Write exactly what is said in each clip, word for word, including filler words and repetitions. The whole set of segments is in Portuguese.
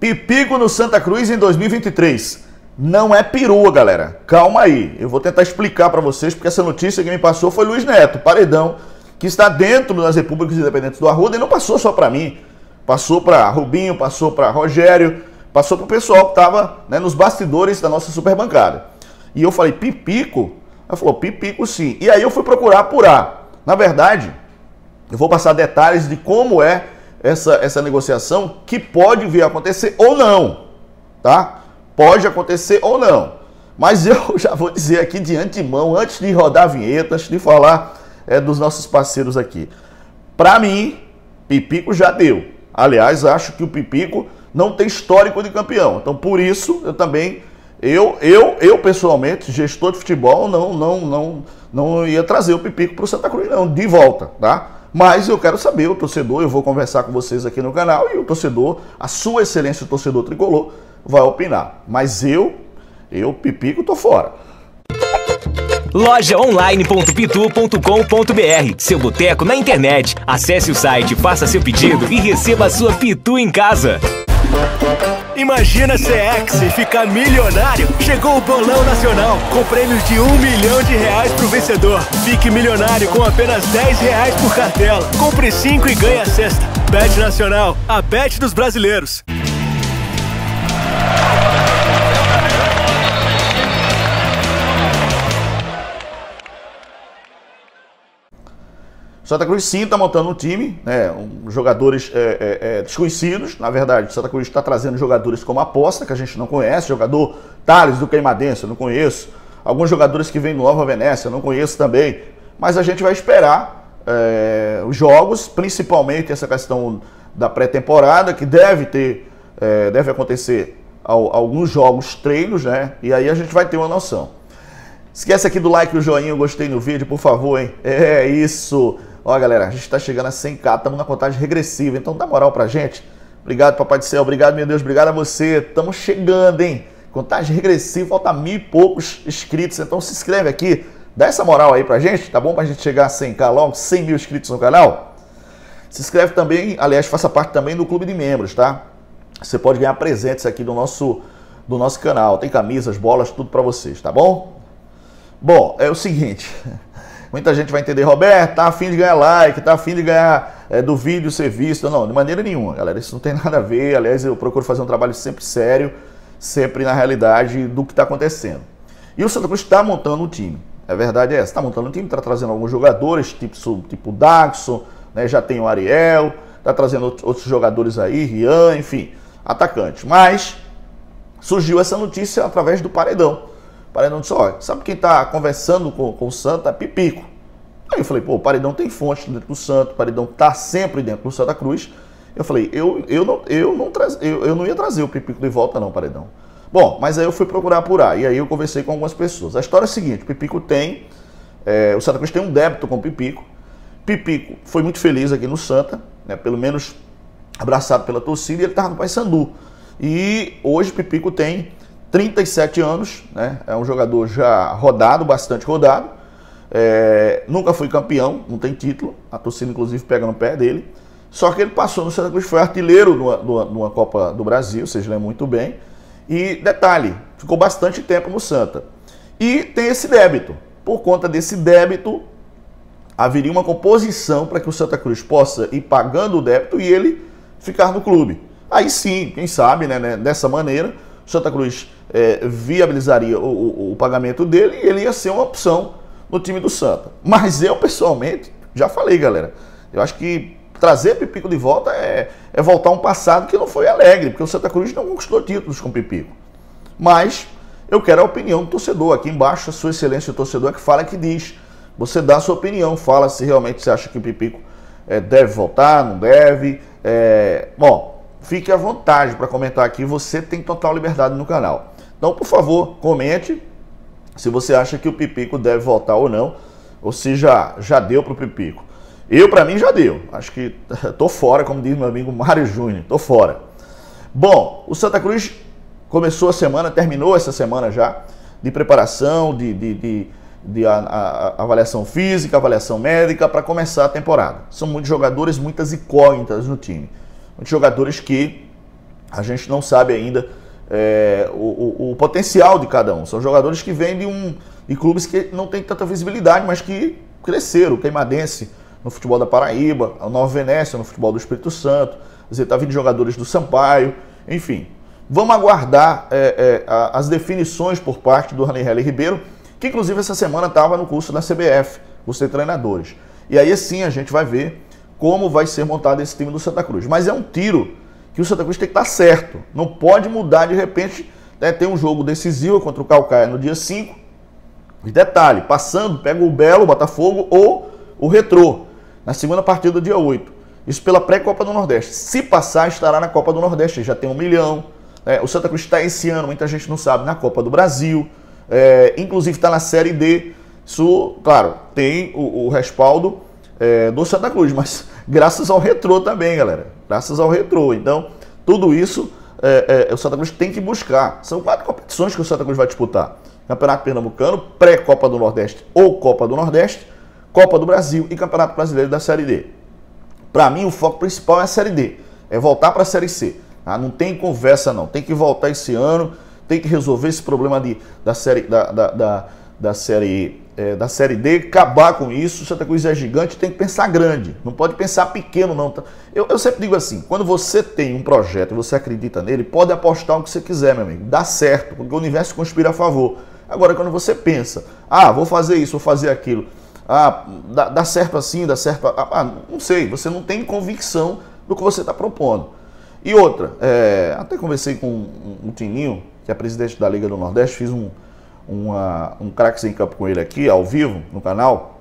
Pipico no Santa Cruz em dois mil e vinte e três. Não é perua, galera. Calma aí. Eu vou tentar explicar para vocês, porque essa notícia que me passou foi Luiz Neto, Paredão, que está dentro das repúblicas independentes do Arruda, e não passou só para mim. Passou para Rubinho, passou para Rogério, passou para o pessoal que estava, né, nos bastidores da nossa superbancada. E eu falei, Pipico? Ela falou, Pipico sim. E aí eu fui procurar apurar. Na verdade, eu vou passar detalhes de como é essa, essa negociação, que pode vir a acontecer ou não, tá? Pode acontecer ou não. Mas eu já vou dizer aqui de antemão, antes de rodar a vinheta, antes de falar é, dos nossos parceiros aqui. Para mim, Pipico já deu. Aliás, acho que o Pipico não tem histórico de campeão. Então, por isso, eu também... Eu, eu, eu pessoalmente, gestor de futebol, não, não, não, não ia trazer o Pipico para o Santa Cruz, não, de volta, tá? Mas eu quero saber, o torcedor, eu vou conversar com vocês aqui no canal e o torcedor, a sua excelência, o torcedor tricolor, vai opinar. Mas eu, eu, Pipico, tô fora. loja online ponto pitu ponto com ponto br. Seu boteco na internet. Acesse o site, faça seu pedido e receba a sua Pitu em casa. Imagina ser ex e ficar milionário. Chegou o Bolão Nacional, com prêmios de um milhão de reais pro vencedor. Fique milionário com apenas dez reais por cartela. Compre cinco e ganhe a sexta. Bet Nacional, a bet dos brasileiros. Santa Cruz sim está montando um time, né, um, jogadores é, é, é, desconhecidos. Na verdade, Santa Cruz está trazendo jogadores como aposta, que a gente não conhece. Jogador Thales, do Queimadense, eu não conheço. Alguns jogadores que vêm do Nova Venécia, eu não conheço também. Mas a gente vai esperar é, os jogos, principalmente essa questão da pré-temporada, que deve ter, é, deve acontecer ao, alguns jogos, treinos, né? E aí a gente vai ter uma noção. Esquece aqui do like, o joinha, eu gostei no vídeo, por favor, hein? É isso! Ó, galera, a gente tá chegando a cem k, estamos na contagem regressiva, então dá moral pra gente. Obrigado, Papai do Céu, obrigado, meu Deus, obrigado a você. Estamos chegando, hein? Contagem regressiva, falta mil e poucos inscritos, então se inscreve aqui, dá essa moral aí pra gente, tá bom? Pra gente chegar a cem k logo, cem mil inscritos no canal. Se inscreve também, aliás, faça parte também do clube de membros, tá? Você pode ganhar presentes aqui do nosso, do nosso canal, tem camisas, bolas, tudo pra vocês, tá bom? Bom, é o seguinte... Muita gente vai entender, Roberto, tá afim de ganhar like, tá afim de ganhar é, do vídeo ser visto. Não, de maneira nenhuma, galera, isso não tem nada a ver. Aliás, eu procuro fazer um trabalho sempre sério, sempre na realidade do que está acontecendo. E o Santa Cruz está montando um time, a verdade é essa, está montando um time, está trazendo alguns jogadores, tipo, tipo Daxon, né, já tem o Ariel, está trazendo outros jogadores aí, Rian, enfim, atacante. Mas surgiu essa notícia através do Paredão. Paredão disse, olha, sabe quem está conversando com, com o Santa? Pipico. Aí eu falei, pô, o Paredão tem fonte dentro do Santa, o Paredão tá sempre dentro do Santa Cruz. Eu falei, eu, eu, não, eu, não, eu, eu não ia trazer o Pipico de volta não, Paredão. Bom, mas aí eu fui procurar apurar, e aí eu conversei com algumas pessoas. A história é a seguinte, o Pipico tem, é, o Santa Cruz tem um débito com o Pipico. Pipico foi muito feliz aqui no Santa, né, pelo menos abraçado pela torcida, e ele estava no Paissandu. E hoje o Pipico tem trinta e sete anos, né? É um jogador já rodado, bastante rodado, é, nunca foi campeão, não tem título, a torcida inclusive pega no pé dele, só que ele passou no Santa Cruz, foi artilheiro de uma, de uma, de uma Copa do Brasil, vocês lembram muito bem, e detalhe, ficou bastante tempo no Santa, e tem esse débito, por conta desse débito, haveria uma composição para que o Santa Cruz possa ir pagando o débito e ele ficar no clube, aí sim, quem sabe, né, né? Dessa maneira, Santa Cruz é, viabilizaria o, o, o pagamento dele e ele ia ser uma opção no time do Santa. Mas eu, pessoalmente, já falei, galera, eu acho que trazer Pipico de volta é, é voltar a um passado que não foi alegre, porque o Santa Cruz não conquistou títulos com Pipico. Mas eu quero a opinião do torcedor. Aqui embaixo, a sua excelência, o torcedor, que fala, que diz. Você dá a sua opinião, fala se realmente você acha que o Pipico é, deve voltar, não deve. É, bom... Fique à vontade para comentar aqui, você tem total liberdade no canal. Então, por favor, comente se você acha que o Pipico deve voltar ou não, ou se já, já deu para o Pipico. Eu, para mim, já deu. Acho que tô fora, como diz meu amigo Mário Júnior, tô fora. Bom, o Santa Cruz começou a semana, terminou essa semana já, de preparação, de, de, de, de a, a, a avaliação física, avaliação médica, para começar a temporada. São muitos jogadores, muitas incógnitas no time. Jogadores que A gente não sabe ainda é, o, o, o potencial de cada um. São jogadores que vêm de, um, de clubes que não tem tanta visibilidade, mas que cresceram. O Queimadense no futebol da Paraíba, a Nova Venécia no futebol do Espírito Santo. Quer dizer, tá vindo jogadores do Sampaio, enfim. Vamos aguardar é, é, as definições por parte do Ranielly Ribeiro, que inclusive essa semana estava no curso da C B F, curso de treinadores. E aí sim a gente vai ver como vai ser montado esse time do Santa Cruz. Mas é um tiro que o Santa Cruz tem que estar certo. Não pode mudar de repente, né, tem um jogo decisivo contra o Calcaia no dia cinco. E detalhe, passando, pega o Belo, o Botafogo ou o Retro, na segunda partida do dia oito. Isso pela pré-Copa do Nordeste. Se passar, estará na Copa do Nordeste, já tem um milhão. É, o Santa Cruz está esse ano, muita gente não sabe, na Copa do Brasil, é, inclusive está na Série D. Isso, claro, tem o, o respaldo é, do Santa Cruz, mas graças ao Retrô também, galera. Graças ao Retrô. Então, tudo isso é, é, o Santa Cruz tem que buscar. São quatro competições que o Santa Cruz vai disputar: Campeonato Pernambucano, pré-Copa do Nordeste ou Copa do Nordeste, Copa do Brasil e Campeonato Brasileiro da Série D. Para mim, o foco principal é a Série D, é voltar para a Série C. Ah, não tem conversa não, tem que voltar esse ano, tem que resolver esse problema de, da, série, da, da, da, da, série, é, da série D, acabar com isso. Santa Cruz é gigante, tem que pensar grande, não pode pensar pequeno não. Eu, eu sempre digo assim, quando você tem um projeto e você acredita nele, pode apostar o que você quiser, meu amigo, dá certo, porque o universo conspira a favor. Agora, quando você pensa, ah, vou fazer isso, vou fazer aquilo, ah, dá, dá certo assim, dá certo, ah, não sei, você não tem convicção do que você está propondo. E outra, é, até conversei com o Teninho, que é presidente da Liga do Nordeste, fiz um, uma, um Craques em Campo com ele aqui, ao vivo, no canal.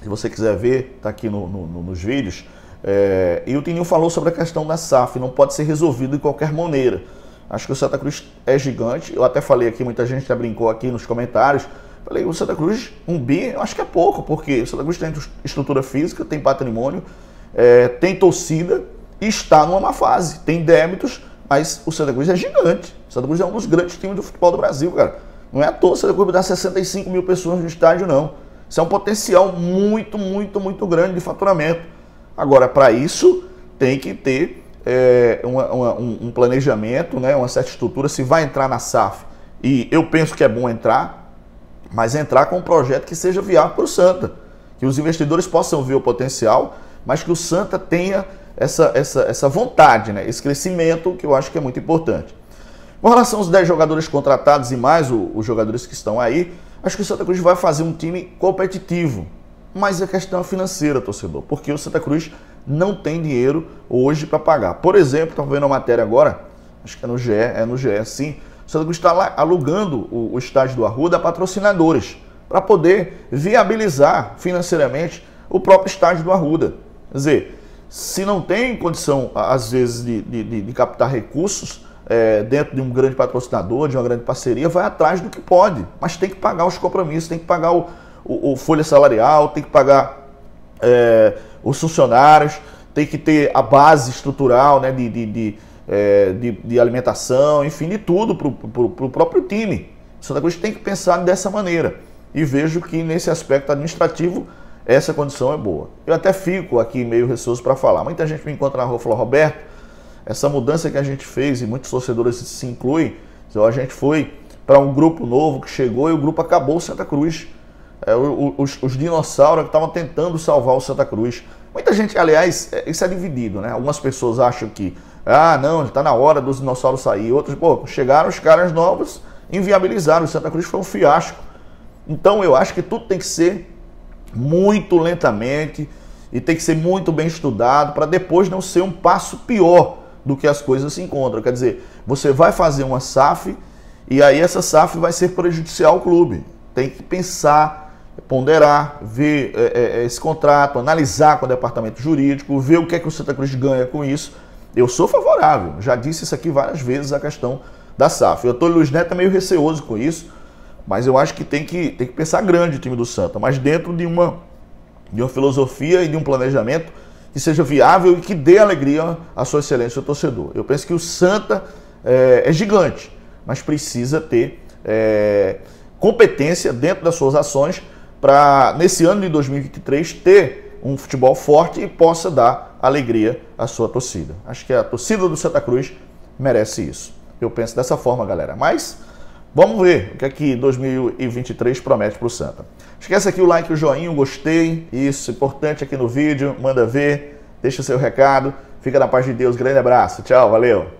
Se você quiser ver, tá aqui no, no, nos vídeos. É, e o Teninho falou sobre a questão da S A F, não pode ser resolvido de qualquer maneira. Acho que o Santa Cruz é gigante, eu até falei aqui, muita gente até brincou aqui nos comentários. Falei, o Santa Cruz, um bi, eu acho que é pouco, porque o Santa Cruz tem estrutura física, tem patrimônio, é, tem torcida, está numa má fase, tem débitos, mas o Santa Cruz é gigante. O Santa Cruz é um dos grandes times do futebol do Brasil, cara. Não é à toa o Santa Cruz vai dar sessenta e cinco mil pessoas no estádio, não. Isso é um potencial muito, muito, muito grande de faturamento. Agora, para isso, tem que ter é, uma, uma, um planejamento, né, uma certa estrutura. Se vai entrar na S A F, e eu penso que é bom entrar, mas entrar com um projeto que seja viável para o Santa, que os investidores possam ver o potencial, mas que o Santa tenha essa, essa, essa vontade, né? Esse crescimento, que eu acho que é muito importante. Com relação aos dez jogadores contratados e mais o, os jogadores que estão aí, acho que o Santa Cruz vai fazer um time competitivo, mas a questão é financeira, torcedor, porque o Santa Cruz não tem dinheiro hoje para pagar. Por exemplo, estou vendo a matéria agora, acho que é no G E, é no G E sim, o Santa Cruz está lá alugando o, o estádio do Arruda a patrocinadores para poder viabilizar financeiramente o próprio estádio do Arruda. Quer dizer, se não tem condição, às vezes, de, de, de captar recursos é, dentro de um grande patrocinador, de uma grande parceria, vai atrás do que pode. Mas tem que pagar os compromissos, tem que pagar o, o, o folha salarial, tem que pagar é, os funcionários, tem que ter a base estrutural, né, de, de, de, é, de, de alimentação, enfim, de tudo para o próprio time. O Santa Cruz tem que pensar dessa maneira. E vejo que nesse aspecto administrativo, essa condição é boa. Eu até fico aqui meio receoso para falar. Muita gente me encontra na rua e fala, Roberto, essa mudança que a gente fez, e muitos torcedores se incluem, a gente foi para um grupo novo que chegou e o grupo acabou o Santa Cruz. É, os, os dinossauros que estavam tentando salvar o Santa Cruz. Muita gente, aliás, isso é dividido, né? Algumas pessoas acham que, ah, não, está na hora dos dinossauros sair. Outros, pô, chegaram os caras novos, inviabilizaram. O Santa Cruz foi um fiasco. Então eu acho que tudo tem que ser muito lentamente e tem que ser muito bem estudado para depois não ser um passo pior do que as coisas se encontram. Quer dizer, você vai fazer uma S A F e aí essa S A F vai ser prejudicial ao clube. Tem que pensar, ponderar, ver é, é, esse contrato, analisar com o departamento jurídico, ver o que é que o Santa Cruz ganha com isso. Eu sou favorável, já disse isso aqui várias vezes, a questão da S A F. Eu estou, Luiz Neto, meio receoso com isso, mas eu acho que tem que, tem que pensar grande o time do Santa, mas dentro de uma, de uma filosofia e de um planejamento que seja viável e que dê alegria à sua excelência, ao torcedor. Eu penso que o Santa é, é gigante, mas precisa ter é, competência dentro das suas ações para, nesse ano de dois mil e vinte e três, ter um futebol forte e possa dar alegria à sua torcida. Acho que a torcida do Santa Cruz merece isso. Eu penso dessa forma, galera. Mas vamos ver o que é que dois mil e vinte e três promete para o Santa. Esquece aqui o like, o joinha, o gostei. Isso, importante aqui no vídeo. Manda ver, deixa seu recado. Fica na paz de Deus. Grande abraço. Tchau, valeu.